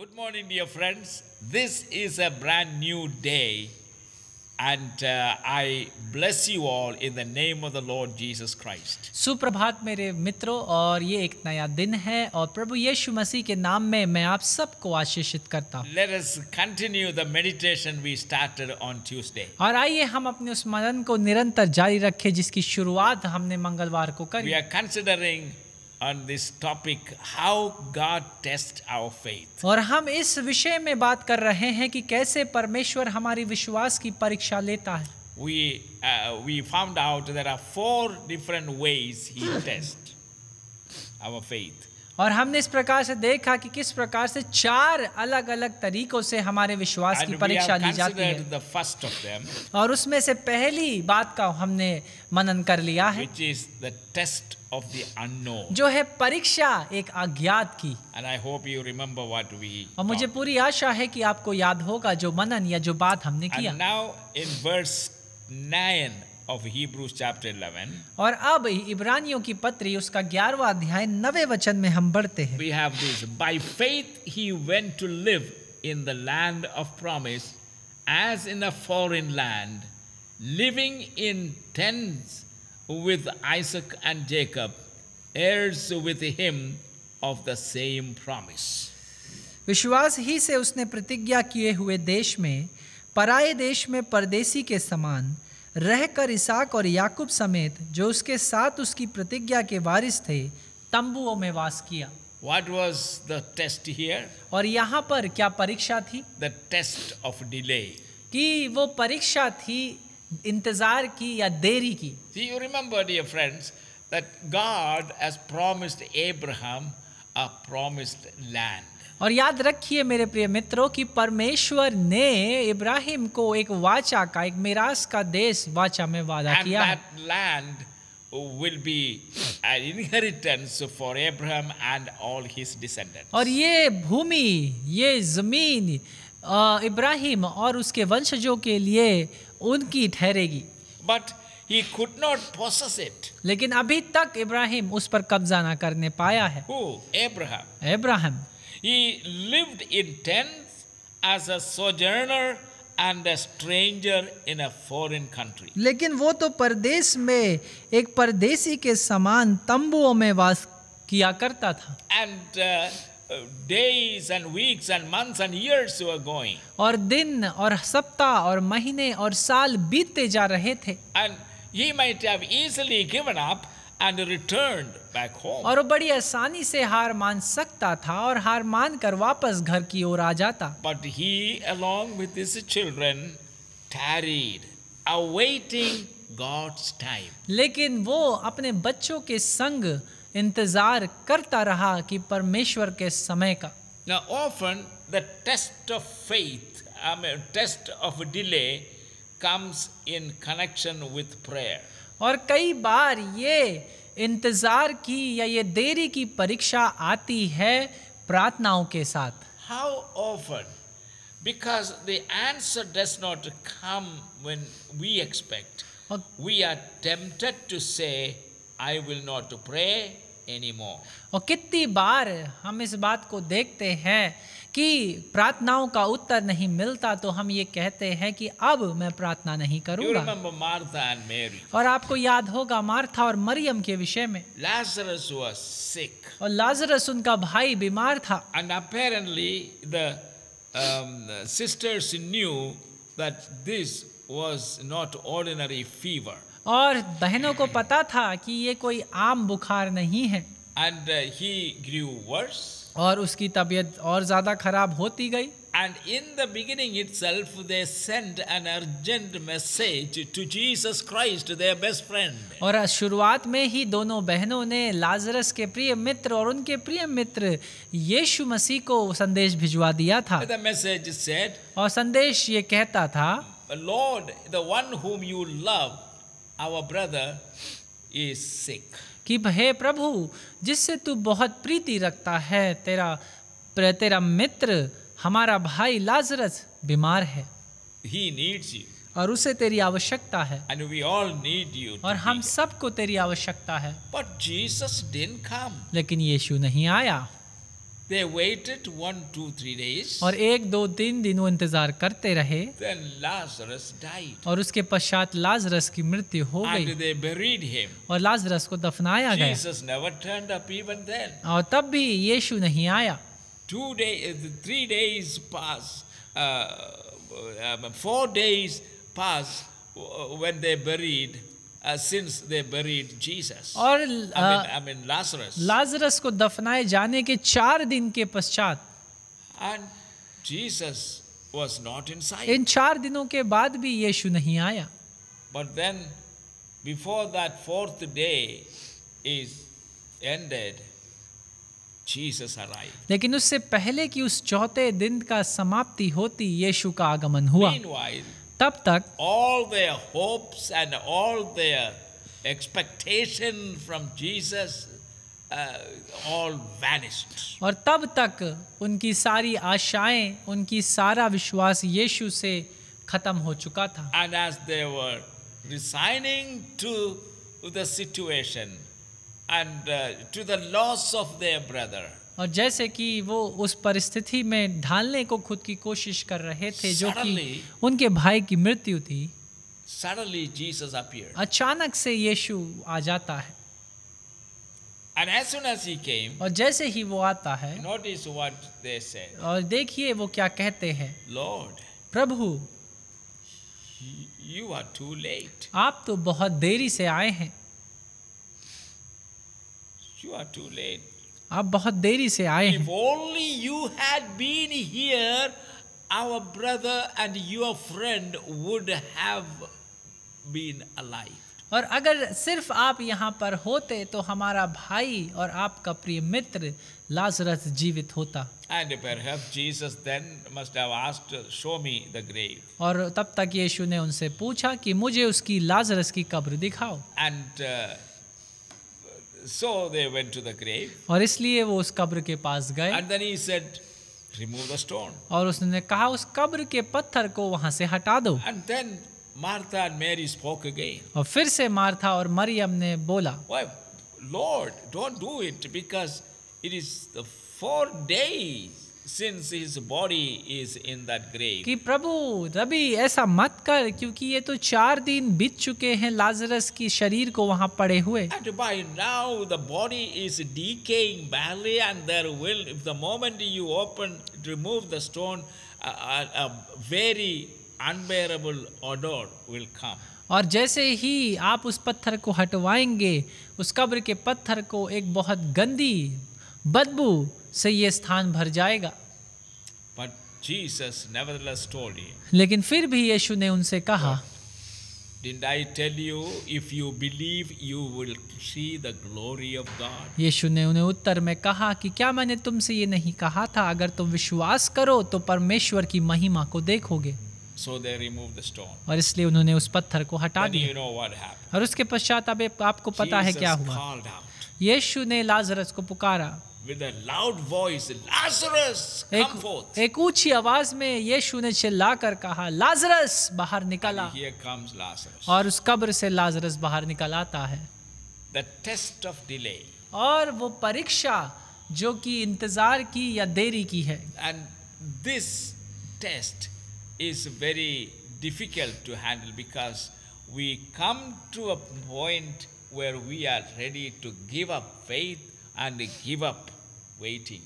Good morning, dear friends. This is a brand new day, and I bless you all in the name of the Lord Jesus Christ. सुप्रभात मेरे मित्रों, और ये एक नया दिन है और प्रभु यीशु मसीह के नाम में मैं आप सबको आशीषित करता हूँ. Let us continue the meditation we started on Tuesday. और आइए हम अपने उस मनन को निरंतर जारी रखें जिसकी शुरुआत हमने मंगलवार को करी. We are considering on this topic how God tests our faith. और हम इस विषय में बात कर रहे हैं कि कैसे परमेश्वर हमारी विश्वास की परीक्षा लेता है. We found out there are four different ways he tests our faith. और हमने इस प्रकार से देखा कि किस प्रकार से चार अलग-अलग तरीकों से हमारे विश्वास की परीक्षा ली जाती है. और उसमें से पहली बात का हमने मनन कर लिया है, which is the test of the unknown, जो है परीक्षा एक अज्ञात की. And I hope you remember what we. और मुझे पूरी आशा है कि आपको याद होगा जो मनन या जो बात हमने किया. And now in verse 9 of Hebrews chapter 11. और अब इब्रानियों की पत्री उसका 11वां अध्याय 9वें वचन में हम बढ़ते हैं. We have this. By faith he went to live in the land of promise, as in a foreign land, living in tents with Isaac and Jacob, heirs with him of the same promise. विश्वास ही से उसने प्रतिज्ञा किए हुए देश में, पराये देश में परदेशी के समान रहकर इसाक और याकूब समेत जो उसके साथ उसकी प्रतिज्ञा के वारिस थे, तंबुओं में वास किया. What was the test here? और यहाँ पर क्या परीक्षा थी? The test of delay. कि वो परीक्षा थी इंतजार की या देरी की. See, you remember, dear friends, that God has promised Abraham a promised land. और याद रखिए मेरे प्रिय मित्रों कि परमेश्वर ने इब्राहिम को एक वाचा का, एक मिरास का देश वाचा में वादा किया. And that land will be an inheritance for Abraham and all his descendants. और ये भूमि, ये जमीन इब्राहिम और उसके वंशजों के लिए उनकी ठहरेगी. But he could not possess it. लेकिन अभी तक इब्राहिम उस पर कब्जा ना करने पाया है. Who? Abraham. Abraham. He lived in tents as a sojourner and a stranger in a foreign country. लेकिन वो तो परदेश में एक परदेशी के समान तंबुओं में वास किया करता था. And days and weeks and months and years were going. और दिन और सप्ताह और महीने और साल बीतते जा रहे थे. And he might have easily given up and returned back home. और वो बड़ी आसानी से हार मान सकता था और हार मान कर वापस घर की ओर आ जाता. But he, along with his children, tarried, awaiting God's time. लेकिन वो अपने बच्चों के संग इंतजार करता रहा कि परमेश्वर के समय का. Now often the test of faith, test of delay, comes in connection with prayer. और कई बार ये इंतजार की या ये देरी की परीक्षा आती है प्रार्थनाओं के साथ. How often? Because the answer does not come when we expect. We are tempted to say, I will not pray anymore. और कितनी बार हम इस बात को देखते हैं कि प्रार्थनाओं का उत्तर नहीं मिलता तो हम ये कहते हैं कि अब मैं प्रार्थना नहीं करूंगा. You remember Martha and Mary. और आपको याद होगा मार्था और मरियम के विषय में. Lazarus was sick. और लाजरस उनका भाई बीमार था. And apparently the sisters knew that this was not ordinary fever. और बहनों को पता था कि ये कोई आम बुखार नहीं है. And he grew worse. और उसकी तबीयत और ज़्यादा खराब होती गई. And in the beginning itself they sent an urgent message to Jesus Christ, their best friend. और शुरुआत में ही दोनों बहनों ने लाजरस के प्रिय मित्र और उनके प्रिय मित्र यीशु मसीह को संदेश भिजवा दिया था. The message said, और संदेश ये कहता था, Lord, the one whom you love, our brother, is sick. कि हे प्रभु, जिससे तू बहुत प्रीति रखता है, तेरा मित्र हमारा भाई लाजरस बीमार है. He needs you. और उसे तेरी आवश्यकता है. And we all need you. और हम सबको तेरी आवश्यकता है. But Jesus didn't come. लेकिन यीशु नहीं आया. They waited 1, 2, 3 days. और 1, 2, 3 दिन वो इंतजार करते रहे. Then Lazarus died. और उसके पश्चात लाजरस की मृत्यु हो गई. And they buried him. और लाजरस को दफनाया गया. Jesus never turned up even then. और तब भी यीशु नहीं आया. 2 days, 3 days passed. 4 days passed when they buried. Since they buried Jesus. और I mean Lazarus. लाजरस को दफनाए जाने के 4 दिन के पश्चात. And Jesus was not inside. इन 4 दिनों के बाद भी यीशु नहीं आया. But then, before that 4th day is ended, Jesus arrived. लेकिन उससे पहले कि उस 4थे दिन का समाप्ति होती यीशु का आगमन हुआ. Meanwhile, तब तक all their hopes and all their expectation from Jesus all vanished. और तब तक उनकी सारी आशाएं, उनकी सारा विश्वास यीशु से खत्म हो चुका था. And as they were resigning to the situation and to the loss of their brother. और जैसे कि वो उस परिस्थिति में ढालने को खुद की कोशिश कर रहे थे जो कि उनके भाई की मृत्यु थी. Suddenly Jesus appeared. अचानक से यीशु आ जाता है. And as soon as he came, और जैसे ही वो आता है, notice what they said. और देखिए वो क्या कहते हैं. Lord, Prabhu, you are too late. आप तो बहुत देरी से आए हैं. You are too late. आप बहुत देरी से आए हैं. If only you had been here, our brother and your friend would have been alive. और अगर सिर्फ आप यहाँ पर होते तो हमारा भाई और आपका प्रिय मित्र लाजरस जीवित होता. And perhaps Jesus then must have asked, show me the grave. और तब तक यीशु ने उनसे पूछा कि मुझे उसकी लाजरस की कब्र दिखाओ. And so they went to the grave. और इसलिए वो उस कब्र के पास गए. And then he said, remove the stone. और उसने कहा उस कब्र के पत्थर को वहाँ से हटा दो. And then Martha and Mary spoke again. और फिर से मार्था और मरियम ने बोला, well, Lord, don't do it because it is the 4 days since his body is in that grave. कि प्रभु रबी ऐसा मत कर क्योंकि ये तो 4 दिन बीत चुके हैं लाजरस की शरीर को वहाँ पड़े हुए. And by now the body is decaying badly, and there will, if the moment you open, remove the stone, a very unbearable odor will come. और जैसे ही आप उस पत्थर को हटवाएंगे, उस कब्र के पत्थर को एक बहुत गंदी बदबू से ये स्थान भर जाएगा. But Jesus nevertheless told him. लेकिन फिर भी यीशु ने उनसे कहा, Didn't I tell you, if you believe, you will see the glory of God? यीशु ने उन्हें उत्तर में कहा कि क्या मैंने तुमसे ये नहीं कहा था, अगर तुम विश्वास करो तो परमेश्वर की महिमा को देखोगे. So they removed the stone. और इसलिए उन्होंने उस पत्थर को हटा दिया. You know what happened? और उसके पश्चात अब आपको पता है क्या हुआ. यीशु ने लाजरस को पुकारा. With a loud voice, Lazarus, come forth. एक ऊंची आवाज में यीशु ने चिल्लाकर कहा, लाजरस बाहर निकल आ. Here comes Lazarus. और उस कब्र से लाजरस बाहर निकल आता है. The test of delay. और वो परीक्षा जो कि इंतजार की या देरी की है. And this test is very difficult to handle because we come to a point where we are ready to give up faith and give up waiting.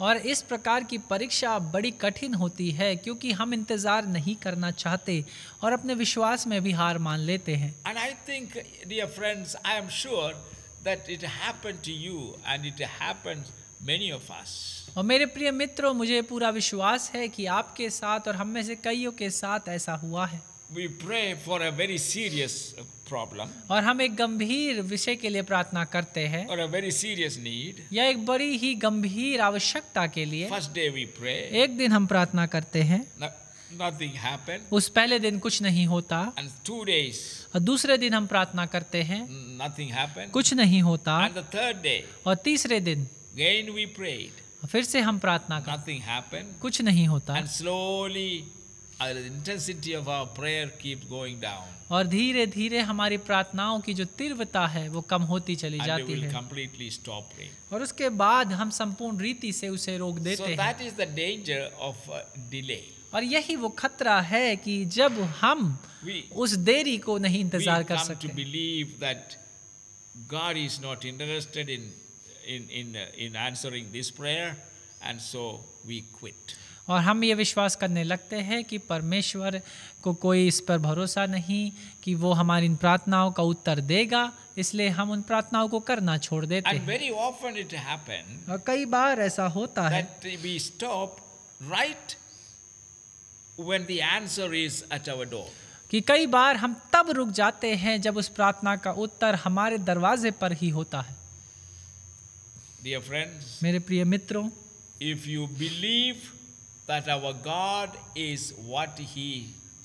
और इस प्रकार की परीक्षा बड़ी कठिन होती है क्योंकि हम इंतजार नहीं करना चाहते और अपने विश्वास में भी हार मान लेते हैं. And I think, dear friends, I am sure that it happened to you and it happens many of us. और मेरे प्रिय मित्रों, मुझे पूरा विश्वास है कि आपके साथ और हम में से कईयों के साथ ऐसा हुआ है. We pray for a very serious problem. और हम एक गंभीर विषय के लिए प्रार्थना करते हैं. Or a very serious need. या एक बड़ी ही गंभीर आवश्यकता के लिए. First day we pray. एक दिन हम प्रार्थना करते हैं. Nothing happened. उस पहले दिन कुछ नहीं होता. And 2 days. और दूसरे दिन हम प्रार्थना करते हैं. Nothing happened. कुछ नहीं होता. And the 3rd day. और तीसरे दिन. Again we prayed. फिर से हम प्रार्थना करते हैं. Nothing happened. कुछ नहीं होता. And slowly intensity of our prayer keeps going down. और धीरे धीरे हमारी प्रार्थनाओं की जो तीव्रता है वो कम होती चली जाती है और उसके बाद हम संपूर्ण रीति से उसे रोक देते हैं। So that is the danger of delay. और यही वो खतरा है कि जब हम उस देरी को नहीं इंतजार कर सकते। We come to believe that God is not interested in answering this prayer, and so we quit. और हम ये विश्वास करने लगते हैं कि परमेश्वर को कोई इस पर भरोसा नहीं कि वो हमारी इन प्रार्थनाओं का उत्तर देगा, इसलिए हम उन प्रार्थनाओं को करना छोड़ देते हैं। And very often it happens. और कई बार ऐसा होता है that we stop right when the answer is at our door. कि कई बार हम तब रुक जाते हैं जब उस प्रार्थना का उत्तर हमारे दरवाजे पर ही होता है। Dear friends, मेरे प्रिय मित्रों, if you believe that our God is what He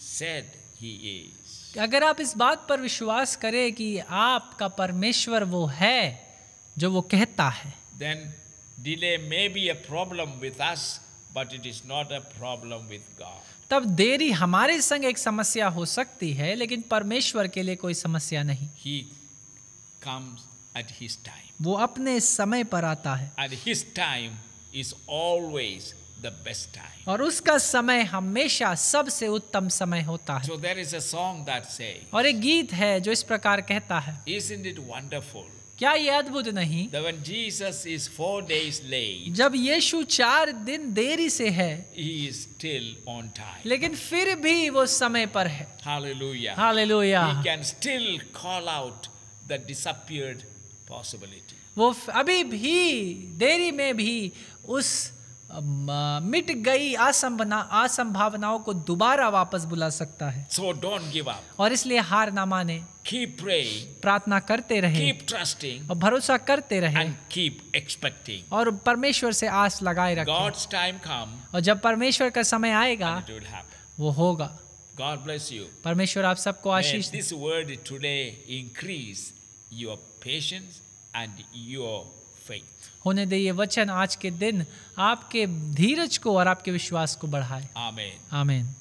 said He is. अगर आप इस बात पर विश्वास करें कि आपका परमेश्वर वो है जो वो कहता है, then delay may be a problem with us, but it is not a problem with God. तब देरी हमारे संग एक समस्या हो सकती है, लेकिन परमेश्वर के लिए कोई समस्या नहीं। He comes at His time. वो अपने समय पर आता है। And His time is always the best time. और उसका समय हमेशा सबसे उत्तम समय होता है। So there is a song that says. और एक गीत है जो इस प्रकार कहता है। Isn't it wonderful? क्या ये अद्भुत नहीं? That when Jesus is 4 days late. जब यीशु 4 दिन देरी से है। He is still on time. लेकिन फिर भी वो समय पर है। Hallelujah. Hallelujah. He can still call out the disappeared possibility. वो अभी भी देरी में भी उस मिट गई असंभावनाओं को दोबारा वापस बुला सकता है। So don't give up. और इसलिए हार ना माने। Keep praying. प्रार्थना करते रहें। Keep trusting. और भरोसा करते रहें। And keep expecting. और परमेश्वर से आस लगाए रखें। God's time come. और जब परमेश्वर का समय आएगा, and it will happen. वो होगा। God bless you. परमेश्वर आप सबको आशीष दे। May this word today increase your patience and your faith. होने दे ये वचन आज के दिन आपके धीरज को और आपके विश्वास को बढ़ाए। आमीन। आमीन।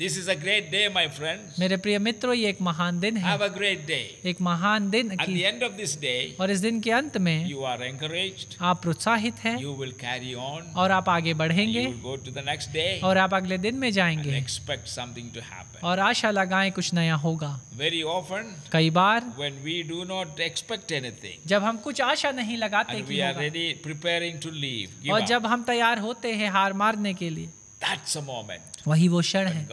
This is a great day, my friends. मेरे प्रिय मित्रों, ये एक महान दिन है। Have a great day. एक महान दिन। At the end of this day. और इस दिन के अंत में। You are encouraged. आप प्रोत्साहित हैं। You will carry on. और आप आगे बढ़ेंगे। You will go to the next day. और आप अगले दिन में जाएंगे। And expect something to happen. और आशा लगाएं कुछ नया होगा। Very often. कई बार। When we do not expect anything. जब हम कुछ आशा नहीं लगाते कि होगा। And we are ready preparing to leave. और जब हम तैयार होते हैं हार मारने के लिए। That's a moment. वही वो क्षण है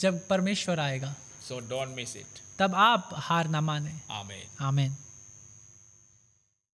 जब परमेश्वर आएगा। So don't miss it. तब आप हार ना माने। Amen. Amen.